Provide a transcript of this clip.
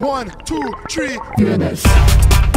1, 2, 3, Goodness.